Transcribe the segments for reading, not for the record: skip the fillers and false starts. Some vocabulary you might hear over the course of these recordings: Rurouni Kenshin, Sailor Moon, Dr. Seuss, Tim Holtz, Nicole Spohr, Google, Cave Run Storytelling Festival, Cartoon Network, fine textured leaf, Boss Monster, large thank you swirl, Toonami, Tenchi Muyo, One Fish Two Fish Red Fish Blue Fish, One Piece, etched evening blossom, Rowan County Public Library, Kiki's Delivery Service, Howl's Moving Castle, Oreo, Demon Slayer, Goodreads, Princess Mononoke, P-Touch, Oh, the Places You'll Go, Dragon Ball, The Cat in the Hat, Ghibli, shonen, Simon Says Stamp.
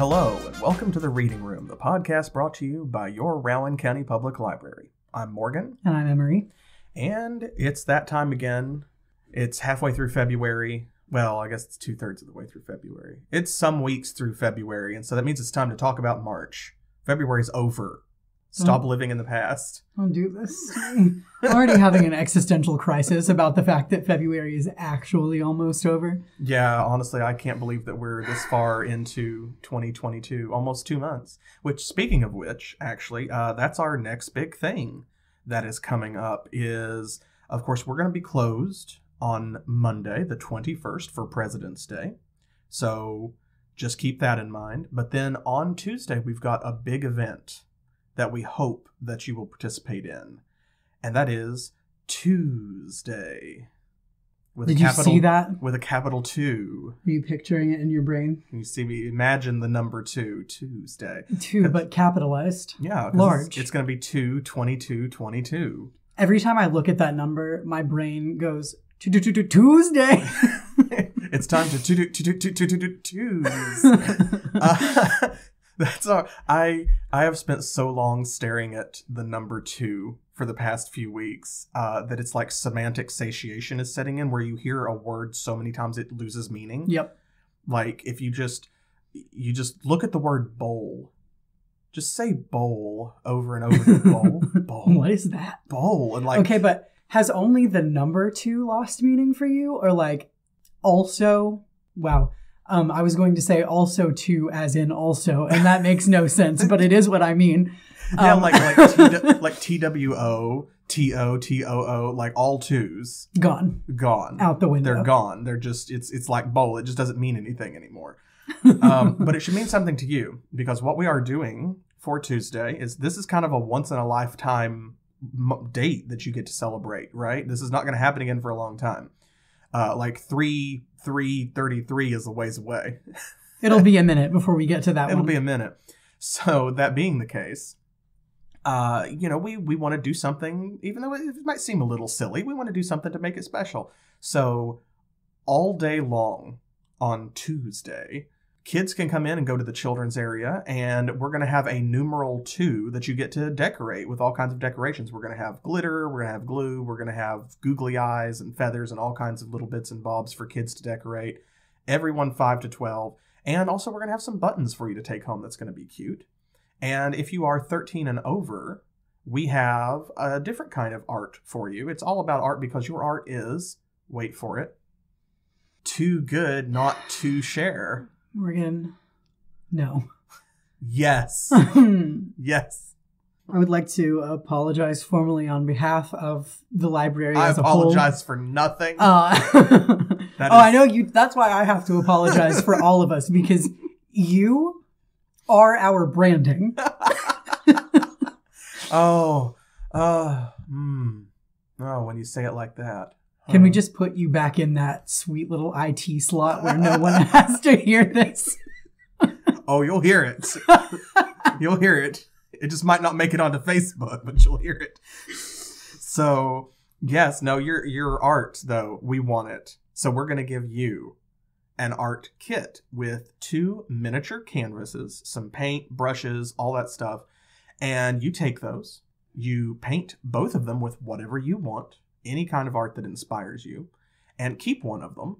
Hello, and welcome to The Reading Room, the podcast brought to you by your Rowan County Public Library. I'm Morgan. And I'm Emery. And it's that time again. It's halfway through February. Well, I guess it's 2/3 of the way through February. It's some weeks through February, and so that means it's time to talk about March. February's over. Stop living in the past. Don't do this. I'm already having an existential crisis about the fact that February is actually almost over. Yeah, honestly, I can't believe that we're this far into 2022, almost 2 months. Which, speaking of which, actually, that's our next big thing that is coming up is, of course, we're going to be closed on Monday, the 21st, for President's Day. So just keep that in mind. But then on Tuesday, we've got a big event that we hope that you will participate in. And that is Tuesday. Did you see that? With a capital 2. Are you picturing it in your brain? You see me imagine the number 2, Tuesday. 2, but capitalized. Yeah. Large. It's going to be 2/22/22. Every time I look at that number, my brain goes, Tuesday. It's time to Tuesday. That's all. I have spent so long staring at the number 2 for the past few weeks that it's like semantic satiation is setting in, where you hear a word so many times it loses meaning. Yep. Like if you just look at the word bowl, just say bowl over and over. Bowl. What is that? Bowl. And like, okay, but has only the number 2 lost meaning for you, or like also? Wow. I was going to say also too, as in also, and that makes no sense, but it is what I mean. Yeah, like TWO, TO, TOO, like all twos. Gone. Out the window. They're gone. They're just, it's like bowl. It just doesn't mean anything anymore. But it should mean something to you, because what we are doing for Tuesday is this is kind of a once in a lifetime date that you get to celebrate, right? This is not going to happen again for a long time. Like 3/33 is a ways away. It'll be a minute before we get to that. It'll be a minute. So that being the case, we want to do something, even though it might seem a little silly, we want to do something to make it special. So all day long on Tuesday, kids can come in and go to the children's area, and we're going to have a numeral 2 that you get to decorate with all kinds of decorations. We're going to have glitter, we're going to have glue, we're going to have googly eyes and feathers and all kinds of little bits and bobs for kids to decorate. Everyone 5 to 12. And also we're going to have some buttons for you to take home that's going to be cute. And if you are 13 and over, we have a different kind of art for you. It's all about art, because your art is, wait for it, too good not to share. Morgan, no. Yes. Yes. I would like to apologize formally on behalf of the library as a whole. I apologize for nothing. I know you. That's why I have to apologize for all of us, because you are our branding. Oh, when you say it like that. Can we just put you back in that sweet little IT slot where no one has to hear this? Oh, you'll hear it. You'll hear it. It just might not make it onto Facebook, but you'll hear it. So, yes, no, your art, though, we want it. So we're going to give you an art kit with 2 miniature canvases, some paint, brushes, all that stuff. And you take those. You paint both of them with whatever you want. Any kind of art that inspires you, and keep one of them,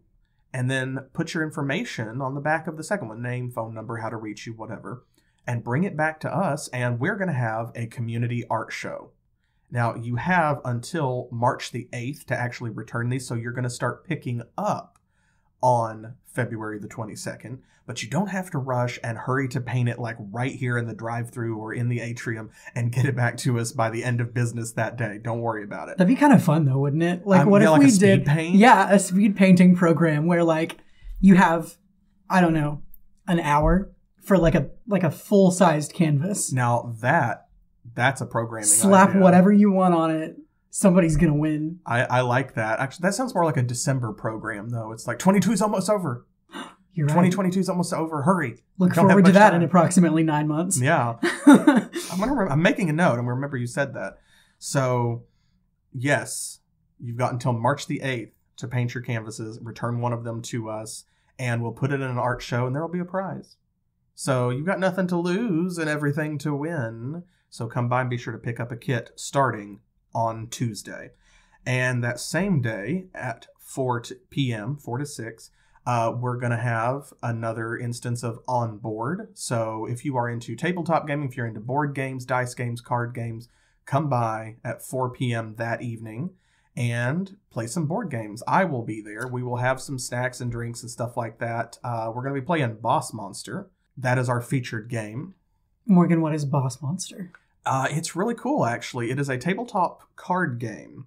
and then put your information on the back of the second one, name, phone number, how to reach you, whatever, and bring it back to us, and we're going to have a community art show. Now, you have until March the 8th to actually return these, so you're going to start picking up on February the 22nd, but you don't have to rush and hurry to paint it like right here in the drive-thru or in the atrium and get it back to us by the end of business that day. Don't worry about it. That'd be kind of fun though, wouldn't it? Like what if we did a speed painting program where like you have, I don't know, an hour for like a full-sized canvas. Now that's a programming slap idea. Whatever you want on it. Somebody's going to win. I like that. Actually, that sounds more like a December program, though. It's like 22 is almost over. You're right. 2022 is almost over. Hurry. Look forward to that in approximately 9 months. Yeah. I'm making a note, and we remember you said that. So, yes, you've got until March the 8th to paint your canvases, return one of them to us, and we'll put it in an art show, and there will be a prize. So you've got nothing to lose and everything to win. So come by and be sure to pick up a kit starting on Tuesday. And that same day at 4 p.m., 4 to 6, we're going to have another instance of On Board. So if you are into tabletop gaming, if you're into board games, dice games, card games, come by at 4 p.m. that evening and play some board games. I will be there. We will have some snacks and drinks and stuff like that. We're going to be playing Boss Monster. That is our featured game. Morgan, what is Boss Monster? It's really cool, actually. It is a tabletop card game.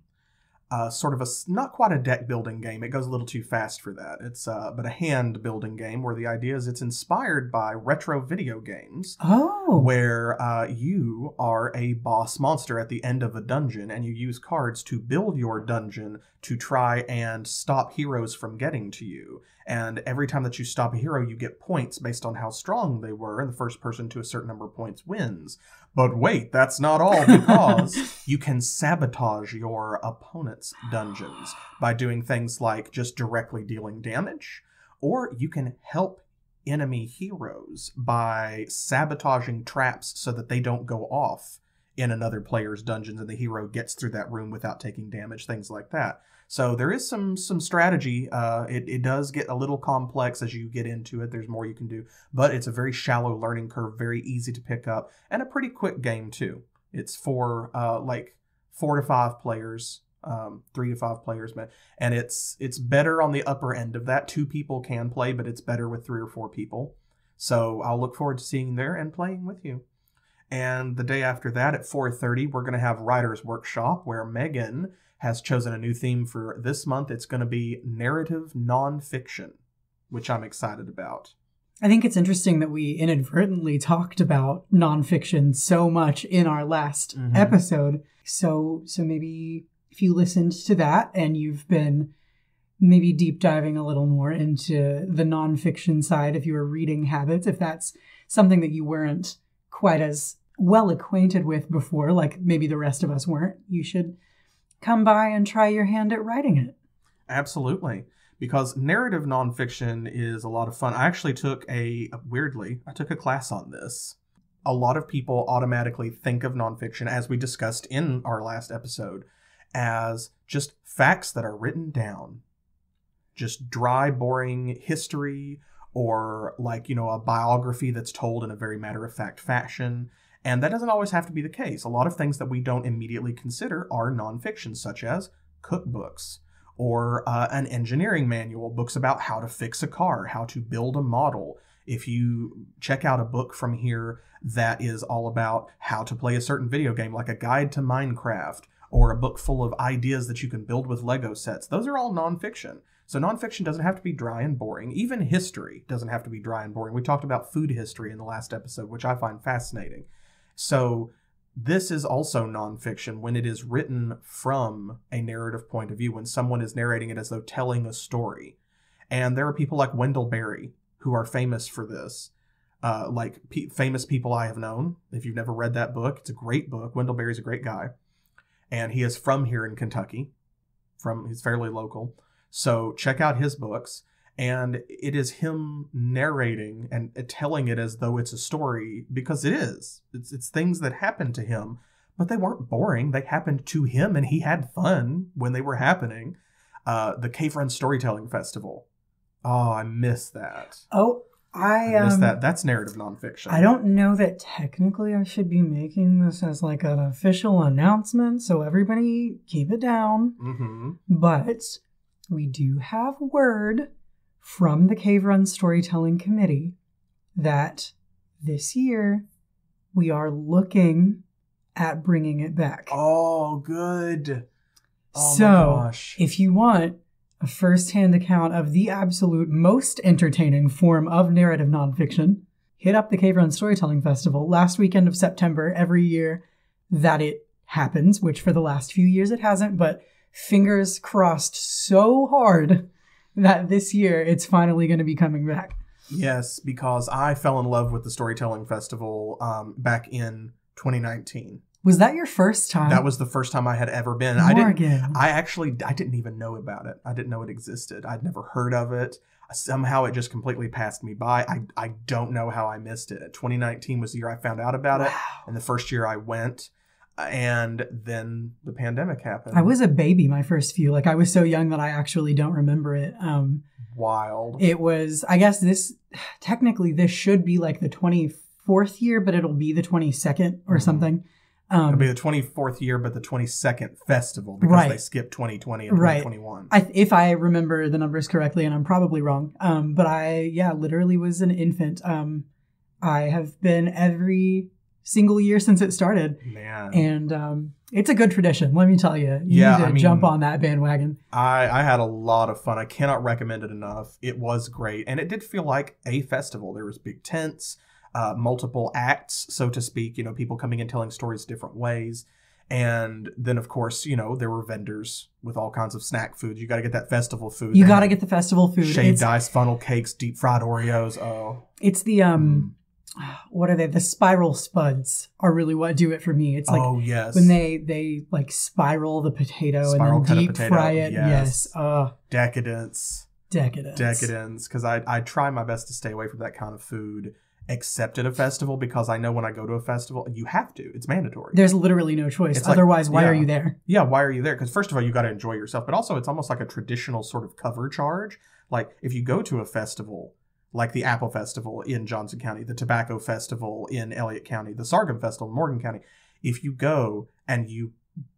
Sort of a, not quite a deck building game. It goes a little too fast for that. It's but a hand building game where the idea is it's inspired by retro video games. Oh. Where you are a boss monster at the end of a dungeon and you use cards to build your dungeon to try and stop heroes from getting to you. And every time that you stop a hero, you get points based on how strong they were, and the first person to a certain number of points wins. But wait, that's not all, because you can sabotage your opponent's dungeons by doing things like just directly dealing damage, or you can help enemy heroes by sabotaging traps so that they don't go off in another player's dungeons and the hero gets through that room without taking damage, things like that. So there is some strategy. It does get a little complex as you get into it. There's more you can do, but it's a very shallow learning curve, very easy to pick up, and a pretty quick game too. It's for like 4 to 5 players, 3 to 5 players, and it's better on the upper end of that. 2 people can play, but it's better with 3 or 4 people. So I'll look forward to seeing you there and playing with you. And the day after that at 4:30, we're going to have Writer's Workshop, where Megan has chosen a new theme for this month. It's going to be narrative nonfiction, which I'm excited about. I think it's interesting that we inadvertently talked about nonfiction so much in our last episode. So maybe if you listened to that and you've been maybe deep diving a little more into the nonfiction side, if you were reading habits, if that's something that you weren't quite as well acquainted with before, like maybe the rest of us weren't, you should come by and try your hand at writing it. Absolutely. Because narrative nonfiction is a lot of fun. I actually took a class on this. A lot of people automatically think of nonfiction, as we discussed in our last episode, as just facts that are written down. Just dry, boring history, or like, you know, a biography that's told in a very matter-of-fact fashion. And that doesn't always have to be the case. A lot of things that we don't immediately consider are nonfiction, such as cookbooks or an engineering manual, books about how to fix a car, how to build a model. If you check out a book from here that is all about how to play a certain video game, like a guide to Minecraft, or a book full of ideas that you can build with Lego sets, those are all nonfiction. So nonfiction doesn't have to be dry and boring. Even history doesn't have to be dry and boring. We talked about food history in the last episode, which I find fascinating. So this is also nonfiction when it is written from a narrative point of view, when someone is narrating it as though telling a story. And there are people like Wendell Berry who are famous for this, like Famous People I Have Known. If you've never read that book, it's a great book. Wendell Berry's a great guy. And he is from here in Kentucky. He's fairly local. So check out his books. And it is him narrating and telling it as though it's a story, because it is. It's things that happened to him, but they weren't boring. They happened to him, and he had fun when they were happening. The Cave Run Storytelling Festival. Oh, I miss that. Oh, I miss that. That's narrative nonfiction. I don't know that technically I should be making this as like an official announcement, so everybody keep it down. Mm-hmm. But we do have word from the Cave Run Storytelling Committee that this year we are looking at bringing it back. Oh, good. Oh, so, my gosh. If you want a first-hand account of the absolute most entertaining form of narrative nonfiction, hit up the Cave Run Storytelling Festival last weekend of September, every year that it happens, which for the last few years it hasn't, but fingers crossed so hard that this year it's finally going to be coming back. Yes, because I fell in love with the Storytelling Festival back in 2019 Was that your first time? That was the first time I had ever been. I didn't even know about it. I didn't know it existed. I'd never heard of it. Somehow it just completely passed me by. I don't know how I missed it. 2019 was the year I found out about it. And the first year I went. And then the pandemic happened. I was a baby my first few. Like, I was so young that I actually don't remember it. Wild. It was, I guess this should be like the 24th year, but it'll be the 22nd or something. It'll be the 24th year, but the 22nd festival, because they skipped 2020 and 2021. If I remember the numbers correctly, and I'm probably wrong. But I literally was an infant. I have been every single year since it started. Man. And it's a good tradition, let me tell you. You need to jump on that bandwagon. I had a lot of fun. I cannot recommend it enough. It was great. And it did feel like a festival. There was big tents. Multiple acts, so to speak, people coming and telling stories different ways. And then, of course, there were vendors with all kinds of snack foods. You got to get that festival food. You got to get the festival food. Shaved ice, funnel cakes, deep fried Oreos. Oh, it's the, what are they? The spiral spuds are really what do it for me. It's like, oh, yes. When they like spiral the potato and then deep fry it. Yes. Decadence. Because I try my best to stay away from that kind of food. Except at a festival, because I know when I go to a festival, you have to. It's mandatory. There's literally no choice. It's otherwise, why are you there? Yeah, why are you there? Because first of all, you got to enjoy yourself. But also, it's almost like a traditional sort of cover charge. Like, if you go to a festival, like the Apple Festival in Johnson County, the Tobacco Festival in Elliott County, the Sargum Festival in Morgan County, if you go and you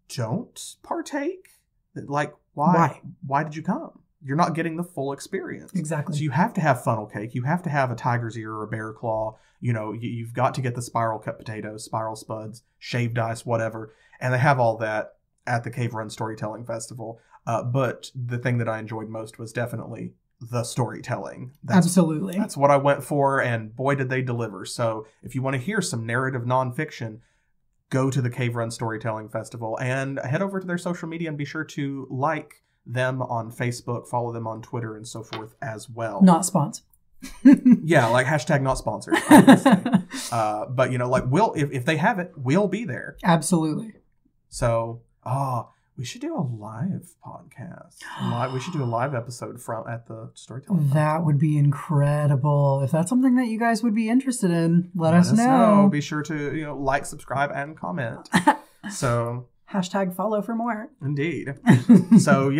don't partake, like, why? Why did you come? You're not getting the full experience. Exactly. So you have to have funnel cake. You have to have a tiger's ear or a bear claw. You've got to get the spiral cut potatoes, spiral spuds, shaved ice, whatever. And they have all that at the Cave Run Storytelling Festival. But the thing that I enjoyed most was definitely the storytelling. Absolutely. That's what I went for. And boy, did they deliver. So if you want to hear some narrative nonfiction, go to the Cave Run Storytelling Festival and head over to their social media and be sure to like them on Facebook, follow them on Twitter, and so forth as well. Not sponsored. Yeah, like hashtag not sponsored. But if they have it, we'll be there. Absolutely. So, we should do a live podcast. We should do a live episode at the storytelling. That would be incredible. If that's something that you guys would be interested in, let us know. Be sure to like, subscribe, and comment. So. Hashtag follow for more. Indeed. So,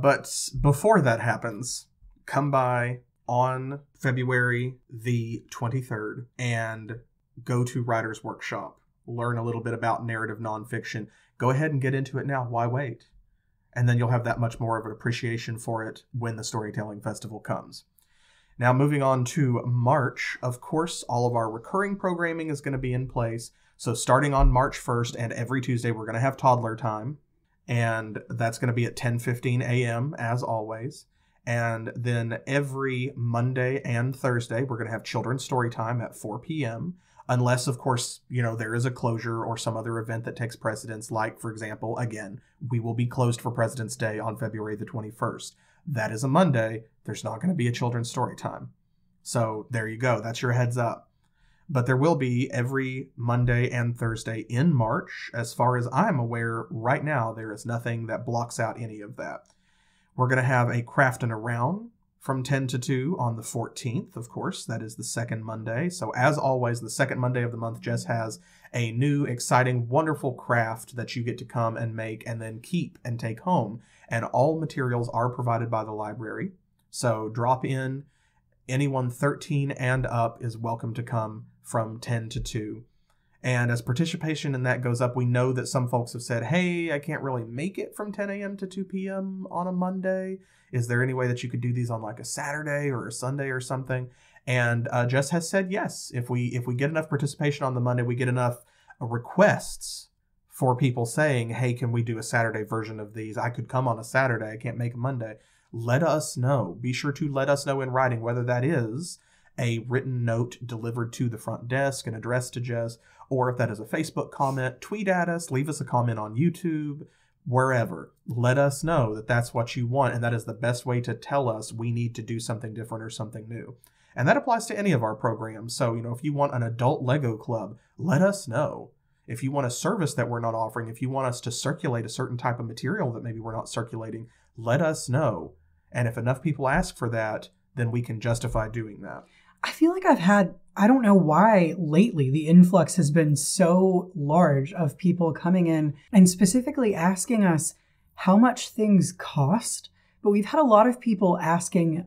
but before that happens, come by on February the 23rd and go to Writer's Workshop. Learn a little bit about narrative nonfiction. Go ahead and get into it now. Why wait? And then you'll have that much more of an appreciation for it when the Storytelling Festival comes. Now, moving on to March, of course, all of our recurring programming is going to be in place. So starting on March 1st and every Tuesday, we're going to have toddler time. And that's going to be at 10:15 a.m. as always. And then every Monday and Thursday, we're going to have children's story time at 4 p.m. Unless, of course, there is a closure or some other event that takes precedence. Like, for example, again, we will be closed for President's Day on February the 21st. That is a Monday. There's not going to be a children's story time. So there you go. That's your heads up. But there will be every Monday and Thursday in March. As far as I'm aware, right now, there is nothing that blocks out any of that. We're going to have a Craftin' Around from 10 to 2 on the 14th, of course. That is the second Monday. So as always, the second Monday of the month, Jess has a new, exciting, wonderful craft that you get to come and make and then keep and take home. And all materials are provided by the library. So drop in. Anyone 13 and up is welcome to come from 10 to 2. And as participation in that goes up, we know that some folks have said, hey, I can't really make it from 10 a.m. to 2 p.m. on a Monday. Is there any way that you could do these on like a Saturday or a Sunday or something? And Jess has said yes. If we get enough participation on the Monday, we get enough requests for people saying, hey, can we do a Saturday version of these? I could come on a Saturday. I can't make a Monday. Let us know. Be sure to let us know in writing, whether that is a written note delivered to the front desk and addressed to Jess, or if that is a Facebook comment, tweet at us, leave us a comment on YouTube, wherever. Let us know that that's what you want, and that is the best way to tell us we need to do something different or something new. And that applies to any of our programs. So, if you want an adult Lego club, let us know. if you want a service that we're not offering, if you want us to circulate a certain type of material that maybe we're not circulating, let us know. And if enough people ask for that, then we can justify doing that. I feel like I've had, I don't know why lately, the influx has been so large of people coming in and specifically asking us how much things cost. But we've had a lot of people asking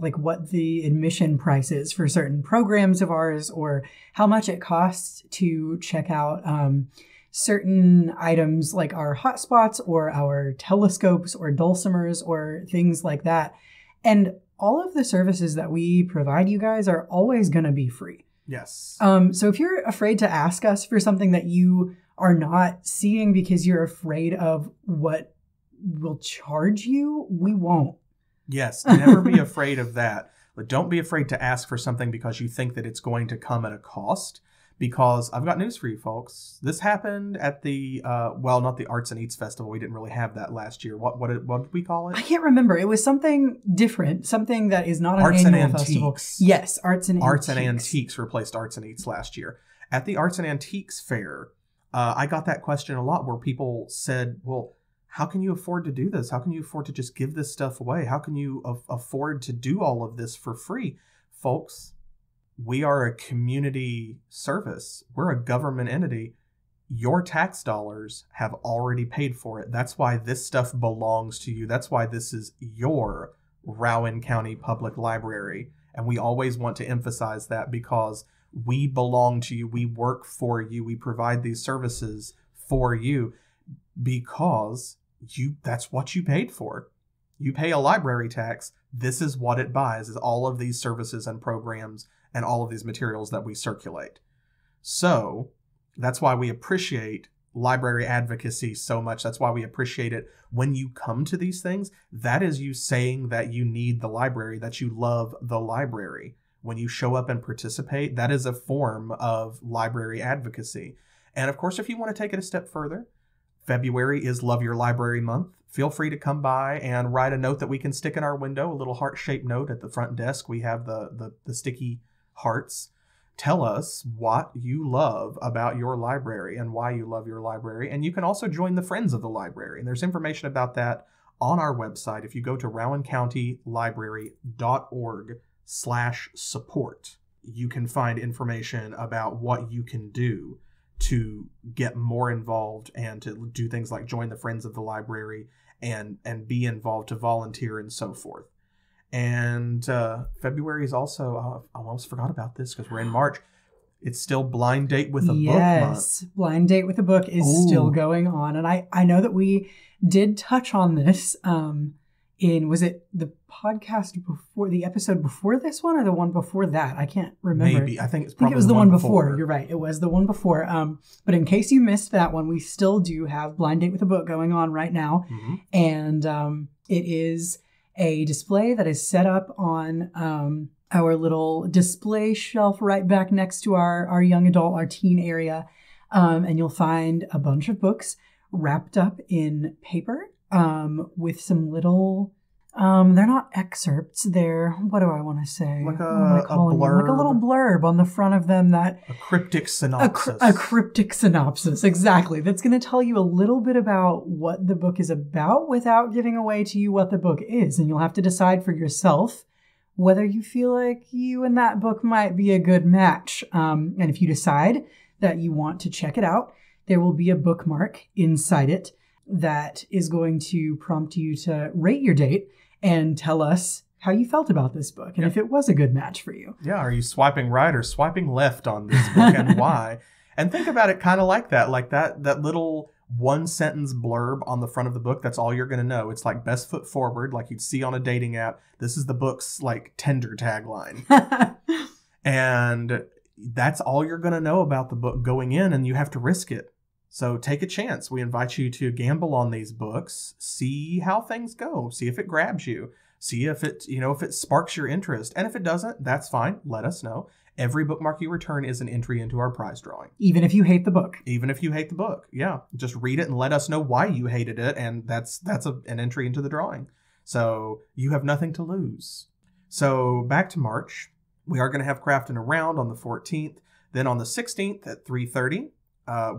like what the admission price is for certain programs of ours, or how much it costs to check out certain items like our hotspots or our telescopes or dulcimers or things like that. And all of the services that we provide you guys are always going to be free. Yes. So if you're afraid to ask us for something that you are not seeing because you're afraid of what we'll charge you, we won't. Yes, never be afraid of that. But don't be afraid to ask for something because you think that it's going to come at a cost. Because I've got news for you, folks. This happened at the, well, not the Arts and Eats Festival. We didn't really have that last year. What did we call it? I can't remember. It was something different, something that is not an annual festival. Yes, Arts and Antiques. Arts and Antiques replaced Arts and Eats last year. At the Arts and Antiques Fair, I got that question a lot where people said, well, how can you afford to do this? How can you afford to just give this stuff away? How can you afford to do all of this for free? Folks, we are a community service. We're a government entity. Your tax dollars have already paid for it. That's why this stuff belongs to you. That's why this is your Rowan County Public Library. And we always want to emphasize that because we belong to you. We work for you. We provide these services for you because that's what you paid for. You pay a library tax. This is what it buys, is all of these services and programs and all of these materials that we circulate. So that's why we appreciate library advocacy so much. That's why we appreciate it when you come to these things. That is you saying that you need the library, that you love the library. When you show up and participate, that is a form of library advocacy. And of course, if you want to take it a step further, February is Love Your Library Month. Feel free to come by and write a note that we can stick in our window, a little heart-shaped note at the front desk. We have the sticky hearts. Tell us what you love about your library and why you love your library. And you can also join the Friends of the Library. And there's information about that on our website. If you go to rowancountylibrary.org/support, you can find information about what you can do to get more involved and to do things like join the Friends of the Library and be involved, to volunteer and so forth. And February is also, I almost forgot about this because we're in March. It's still Blind Date with a Book month. Yes, Blind Date with a Book is still going on. And I know that we did touch on this was it the podcast before, the episode before this one or the one before that? I can't remember. Maybe. I think it was the one before. You're right. It was the one before. But in case you missed that one, we still do have Blind Date with a Book going on right now. Mm-hmm. And it is a display that is set up on our little display shelf right back next to our young adult, our teen area. And you'll find a bunch of books wrapped up in paper with some little, they're not excerpts. They're, what do I want to say? Like a blurb. Like a little blurb on the front of them that... A cryptic synopsis. A cryptic synopsis, exactly. That's going to tell you a little bit about what the book is about without giving away to you what the book is. And you'll have to decide for yourself whether you feel like you and that book might be a good match. And if you decide that you want to check it out, there will be a bookmark inside it that is going to prompt you to rate your date and tell us how you felt about this book and if it was a good match for you. Yeah, are you swiping right or swiping left on this book and why? And think about it kind of like that little one-sentence blurb on the front of the book. That's all you're going to know. It's like best foot forward, like you'd see on a dating app. This is the book's like Tinder tagline. And that's all you're going to know about the book going in, and you have to risk it. So take a chance. We invite you to gamble on these books, see how things go, see if it grabs you, see if it, if it sparks your interest. And if it doesn't, that's fine. Let us know. Every bookmark you return is an entry into our prize drawing. Even if you hate the book. Even if you hate the book. Yeah. Just read it and let us know why you hated it. And that's an entry into the drawing. So you have nothing to lose. So back to March. We are going to have Craftin' Around on the 14th. Then on the 16th at 3:30.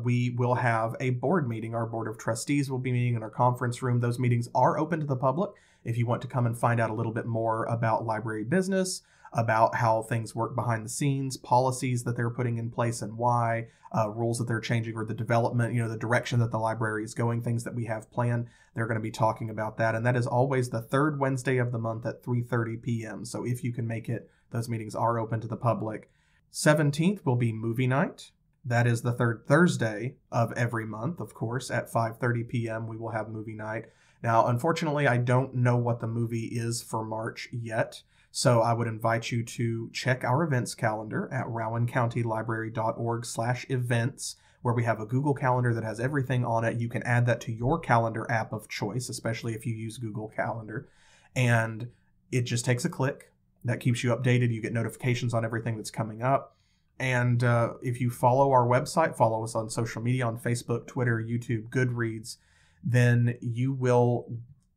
we will have a board meeting. Our board of trustees will be meeting in our conference room. Those meetings are open to the public. If you want to come and find out a little bit more about library business, about how things work behind the scenes, policies that they're putting in place and why, rules that they're changing, or the development, the direction that the library is going, things that we have planned, they're going to be talking about that. And that is always the third Wednesday of the month at 3:30 p.m. So if you can make it, those meetings are open to the public. 17th will be movie night. That is the third Thursday of every month, of course, at 5:30 p.m. we will have movie night. Now, unfortunately, I don't know what the movie is for March yet, so I would invite you to check our events calendar at rowancountylibrary.org/events, where we have a Google Calendar that has everything on it. You can add that to your calendar app of choice, especially if you use Google Calendar, and it just takes a click. That keeps you updated. You get notifications on everything that's coming up. And if you follow our website, follow us on social media, on Facebook, Twitter, YouTube, Goodreads, then you will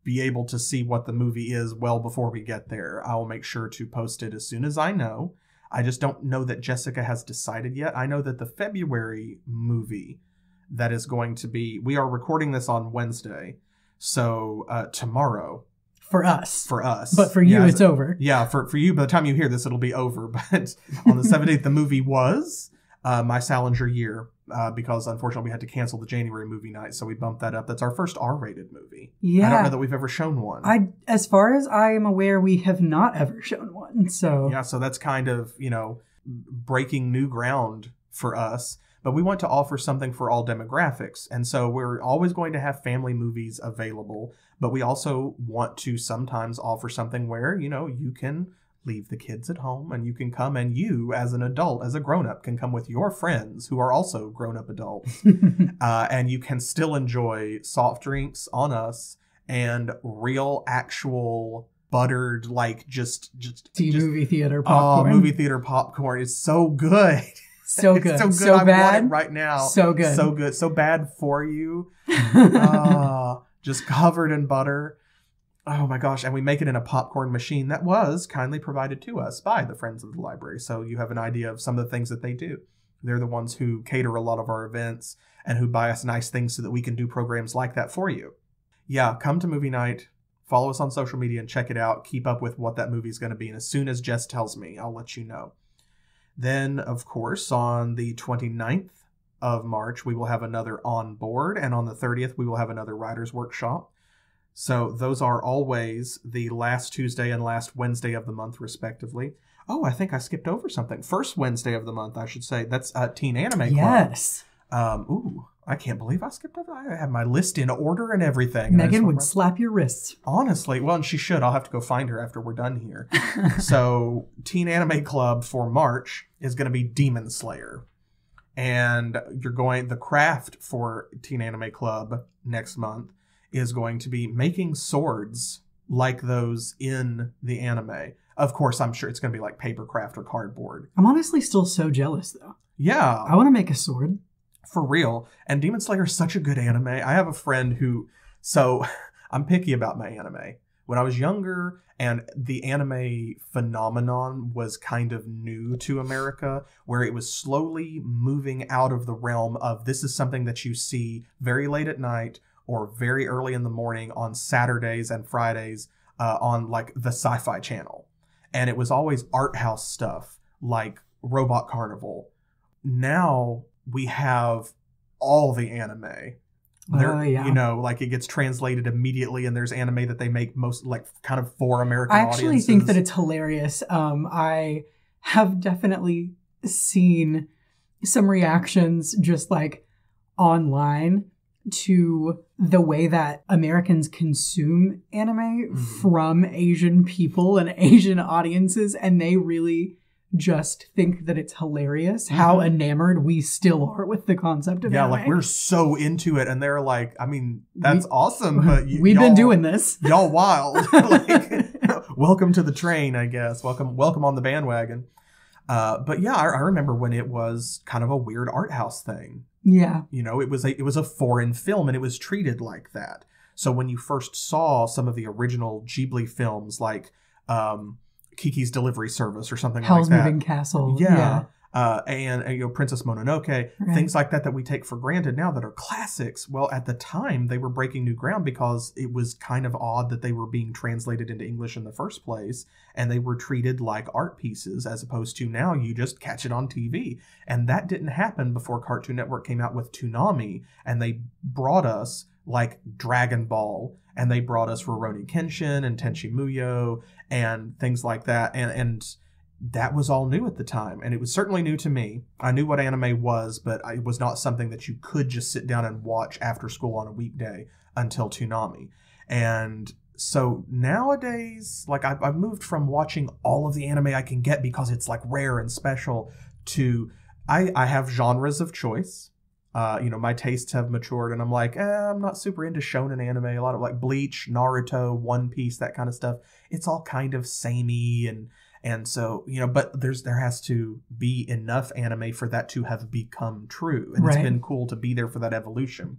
be able to see what the movie is well before we get there. I will make sure to post it as soon as I know. I just don't know that Jessica has decided yet. I know that the February movie that is going to be, we are recording this on Wednesday, so tomorrow. For us. But for you, it's over. Yeah, for you, by the time you hear this, it'll be over. But on the 17th, the movie was My Salinger Year, because unfortunately we had to cancel the January movie night, so we bumped that up. That's our first R-rated movie. Yeah. I don't know that we've ever shown one. As far as I am aware, we have not ever shown one, so... Yeah, so that's kind of, breaking new ground for us. But we want to offer something for all demographics. And so we're always going to have family movies available, but we also want to sometimes offer something where, you can leave the kids at home and you can come, and you as an adult, as a grown-up, can come with your friends who are also grown-up adults. And you can still enjoy soft drinks on us and real, actual... buttered, just movie theater popcorn. Oh, movie theater popcorn is so good. So good. So good. So I bad. Want it right now. So good. So good. So bad for you. Just covered in butter. Oh my gosh. And we make it in a popcorn machine that was kindly provided to us by the Friends of the Library. So you have an idea of some of the things that they do. They're the ones who cater a lot of our events and who buy us nice things so that we can do programs like that for you. Yeah. Come to movie night. Follow us on social media and check it out. Keep up with what that movie is going to be. And as soon as Jess tells me, I'll let you know. Then, of course, on the 29th of March, we will have another On Board. And on the 30th, we will have another Writer's Workshop. So those are always the last Tuesday and last Wednesday of the month, respectively. Oh, I think I skipped over something. First Wednesday of the month, I should say. That's Teen Anime Club. Yes. Ooh, I can't believe I skipped over. I have my list in order and everything. Megan would slap your wrists. Honestly. Well, and she should. I'll have to go find her after we're done here. So Teen Anime Club for March is going to be Demon Slayer. And the craft for Teen Anime Club next month is going to be making swords like those in the anime. Of course, I'm sure it's going to be like paper craft or cardboard. I'm honestly still so jealous, though. Yeah. I want to make a sword. For real. And Demon Slayer is such a good anime. I have a friend who... So, I'm picky about my anime. When I was younger and the anime phenomenon was kind of new to America, where it was slowly moving out of the realm of this is something that you see very late at night or very early in the morning on Saturdays and Fridays on the Sci-Fi Channel. And it was always art house stuff like Robot Carnival. Now... we have all the anime. Yeah. It gets translated immediately, and there's anime that they make most, kind of for American audiences. I actually think that it's hilarious. I have definitely seen some reactions just, online to the way that Americans consume anime from Asian people and Asian audiences, and they really... just think that it's hilarious how enamored we still are with the concept of anime. We're so into it, and they're like, I mean, that's awesome, but we've been doing this. Y'all wild. Welcome to the train, I guess. Welcome on the bandwagon. But yeah, I remember when it was kind of a weird art house thing. Yeah. It was a foreign film, and it was treated like that. So when you first saw some of the original Ghibli films, Kiki's Delivery Service or something like that. Howl's Moving Castle. Yeah. and you know, Princess Mononoke, things like that that we take for granted now that are classics. Well, at the time, they were breaking new ground because it was kind of odd that they were being translated into English in the first place, and they were treated like art pieces as opposed to now you just catch it on TV. And that didn't happen before Cartoon Network came out with Toonami, and they brought us like Dragon Ball, and they brought us Rurouni Kenshin and Tenchi Muyo and things like that, and that was all new at the time, and it was certainly new to me. I knew what anime was, but it was not something that you could just sit down and watch after school on a weekday until Toonami. And so nowadays, like I've moved from watching all of the anime I can get because it's like rare and special to I have genres of choice. You know, my tastes have matured, and I'm like, I'm not super into shonen anime. A lot of like Bleach, Naruto, One Piece, that kind of stuff. It's all kind of samey, and so, you know, but there has to be enough anime for that to have become true, and it's been cool to be there for that evolution.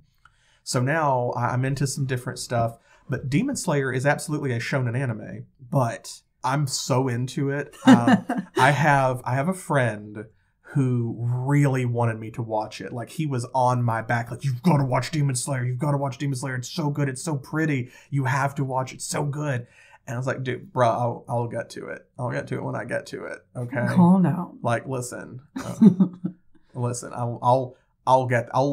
So now I'm into some different stuff, but Demon Slayer is absolutely a shonen anime, but I'm so into it. I have a friend who really wanted me to watch it. Like, he was on my back, like, you've got to watch Demon Slayer. You've got to watch Demon Slayer. It's so good. It's so pretty. You have to watch it. It's so good. And I was like, dude, bro, I'll get to it. I'll get to it when I get to it. Okay. Oh, no. Like, listen. Listen, I'll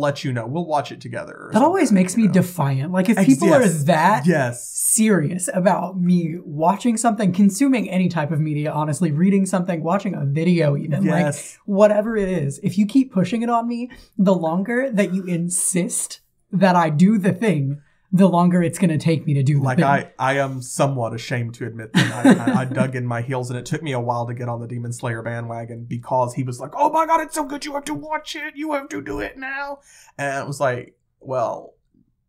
let you know. We'll watch it together. That always makes me defiant. Like, if people are that serious about me watching something, consuming any type of media, honestly, reading something, watching a video even, like, whatever it is, if you keep pushing it on me, the longer that you insist that I do the thing, the longer it's going to take me to do the thing. Like, I am somewhat ashamed to admit that I dug in my heels, and it took me a while to get on the Demon Slayer bandwagon because he was like, oh my God, it's so good. You have to watch it. You have to do it now. And it was like, well,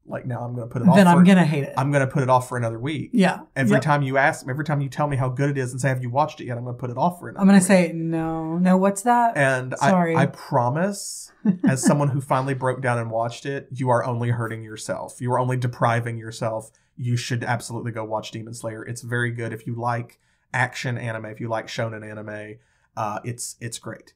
like, now I'm going to put it off. Then I'm going to hate it. I'm going to put it off for another week. Yeah. Every time you ask me, every time you tell me how good it is and say, have you watched it yet? I'm going to put it off for another week. I'm going to say, no, what's that? And sorry. I promise, as someone who finally broke down and watched it, you are only hurting yourself. You are only depriving yourself. You should absolutely go watch Demon Slayer. It's very good. If you like action anime, if you like shonen anime, it's great.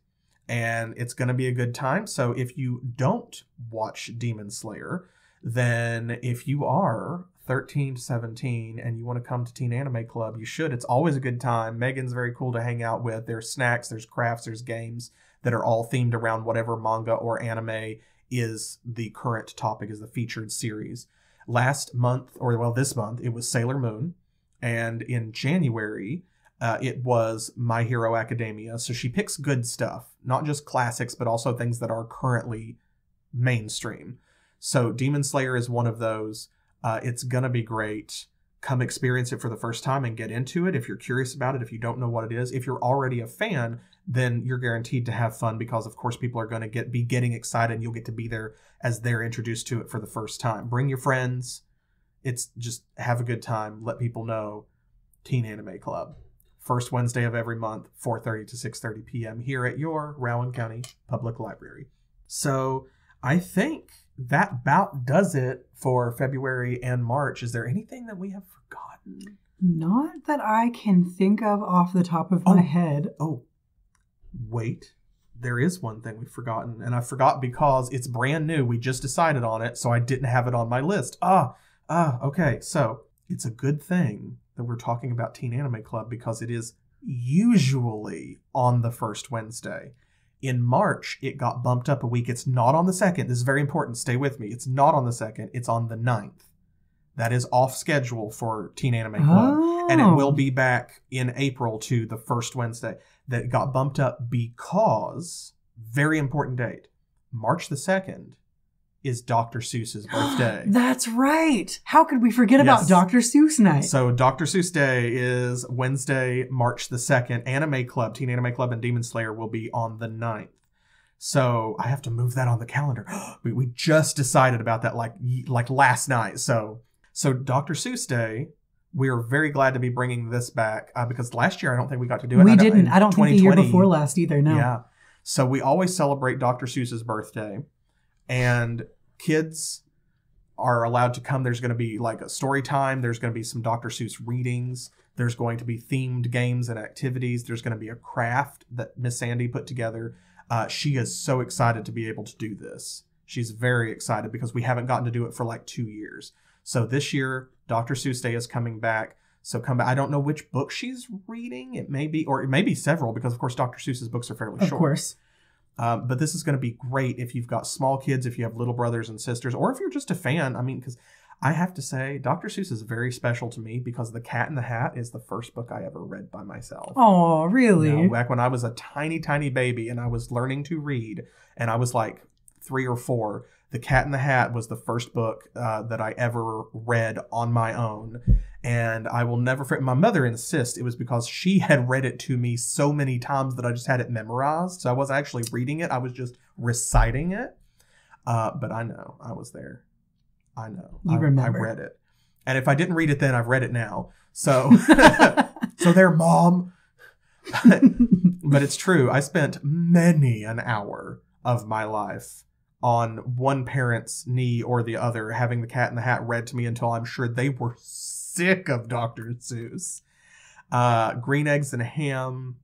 And it's going to be a good time. So if you don't watch Demon Slayer, then if you are 13 to 17 and you want to come to Teen Anime Club, you should. It's always a good time. Megan's very cool to hang out with. There's snacks, there's crafts, there's games that are all themed around whatever manga or anime is the current topic, is the featured series. Last month, or well, this month, it was Sailor Moon. And in January, it was My Hero Academia. So she picks good stuff, not just classics, but also things that are currently mainstream. So Demon Slayer is one of those. It's going to be great. Come experience it for the first time and get into it. If you're curious about it, if you don't know what it is, if you're already a fan, then you're guaranteed to have fun because, of course, people are going to be getting excited, and you'll get to be there as they're introduced to it for the first time. Bring your friends. It's just have a good time. Let people know. Teen Anime Club. First Wednesday of every month, 4:30 to 6:30 p.m. here at your Rowan County Public Library. So I think that about does it for February and March. Is there anything that we have forgotten? Not that I can think of off the top of my head. Oh, wait. There is one thing we've forgotten, and I forgot because it's brand new. We just decided on it, so I didn't have it on my list. Okay. So it's a good thing that we're talking about Teen Anime Club because it is usually on the first Wednesday. In March, it got bumped up a week. It's not on the 2nd. This is very important. Stay with me. It's not on the 2nd. It's on the 9th. That is off schedule for Teen Anime Club. Oh. And it will be back in April to the first Wednesday. That got bumped up because, very important date, March the 2nd is Dr. Seuss's birthday. That's right. How could we forget about Dr. Seuss night? So Dr. Seuss Day is Wednesday, March the 2nd. Anime Club, Teen Anime Club, and Demon Slayer will be on the 9th. So I have to move that on the calendar. We just decided about that like last night. So Dr. Seuss Day, we are very glad to be bringing this back because last year I don't think we got to do it. We didn't. I don't think the year before last either, no. Yeah. So we always celebrate Dr. Seuss's birthday. And kids, are allowed to come, there's going to be like a story time. There's going to be some Dr. Seuss readings. There's going to be themed games and activities. There's going to be a craft that Miss Sandy put together. She is so excited to be able to do this. She's very excited because we haven't gotten to do it for like 2 years. So this year, Dr. Seuss Day is coming back. So come back. I don't know which book she's reading. It may be, or it may be several, because of course, Dr. Seuss's books are fairly short. Of course. But this is going to be great if you've got small kids, if you have little brothers and sisters, or if you're just a fan. I mean, because I have to say, Dr. Seuss is very special to me because The Cat in the Hat is the first book I ever read by myself. Oh, really? You know, back when I was a tiny, tiny baby and I was learning to read, and I was like 3 or 4, The Cat in the Hat was the first book that I ever read on my own. And I will never forget. My mother insists it was because she had read it to me so many times that I just had it memorized. So I wasn't actually reading it. I was just reciting it. But I know. I was there. I know. You remember. I read it. And if I didn't read it then, I've read it now. So, so there, Mom. But it's true. I spent many an hour of my life on one parent's knee or the other, having The Cat in the Hat read to me until I'm sure they were sick of Dr. Seuss. Green Eggs and Ham,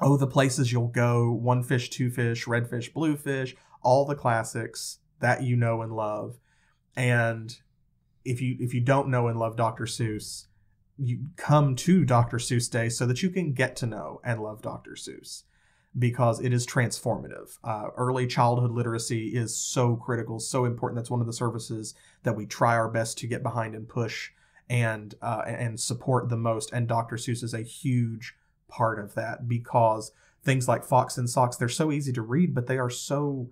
Oh, the Places You'll Go, One Fish, Two Fish, Red Fish, Blue Fish, all the classics that you know and love. And if you don't know and love Dr. Seuss, you come to Dr. Seuss Day so that you can get to know and love Dr. Seuss, because it is transformative. Early childhood literacy is so critical, so important. That's one of the services that we try our best to get behind and push and support the most. And Dr. Seuss is a huge part of that, because things like Fox in Socks, they're so easy to read, but they are so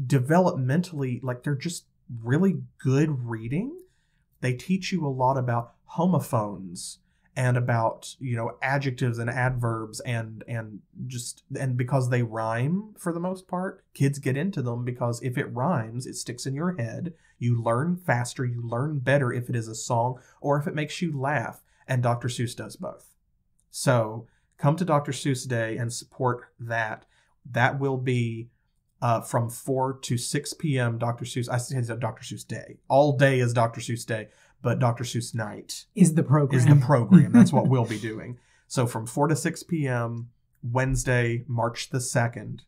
developmentally, like, they're just really good reading. They teach you a lot about homophones and about, you know, adjectives and adverbs and because they rhyme for the most part, kids get into them, because if it rhymes, it sticks in your head. You learn faster, you learn better if it is a song or if it makes you laugh. And Dr. Seuss does both. So come to Dr. Seuss Day and support that. That will be from 4 to 6 p.m. Dr. Seuss. I said Dr. Seuss Day. All day is Dr. Seuss Day. But Dr. Seuss Night is the program. That's what we'll be doing. So from 4 to 6 p.m., Wednesday, March the 2nd,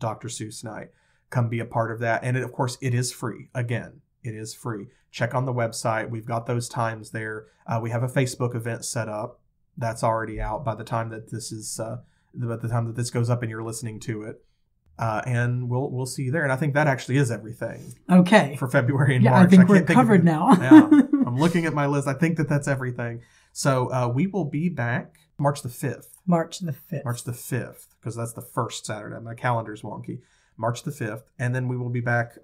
Dr. Seuss Night. Come be a part of that. And, of course, it is free. Again, it is free. Check on the website. We've got those times there. We have a Facebook event set up. That's already out by the time that this is goes up and you're listening to it. And we'll see you there. And I think that actually is everything. Okay. For February and March. I think we're covered now. Yeah. I'm looking at my list. I think that that's everything. So we will be back March the 5th. March the 5th, because that's the first Saturday. My calendar's wonky. March the 5th. And then we will be back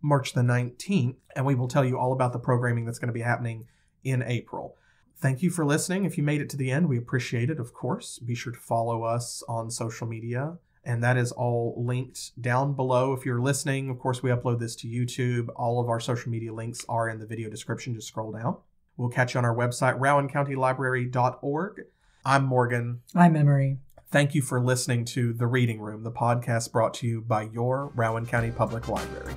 March the 19th. And we will tell you all about the programming that's going to be happening in April. Thank you for listening. If you made it to the end, we appreciate it, of course. Be sure to follow us on social media. And that is all linked down below. If you're listening, of course, we upload this to YouTube. All of our social media links are in the video description. Just scroll down. We'll catch you on our website, RowanCountyLibrary.org. I'm Morgan. I'm Emery. Thank you for listening to The Reading Room, the podcast brought to you by your Rowan County Public Library.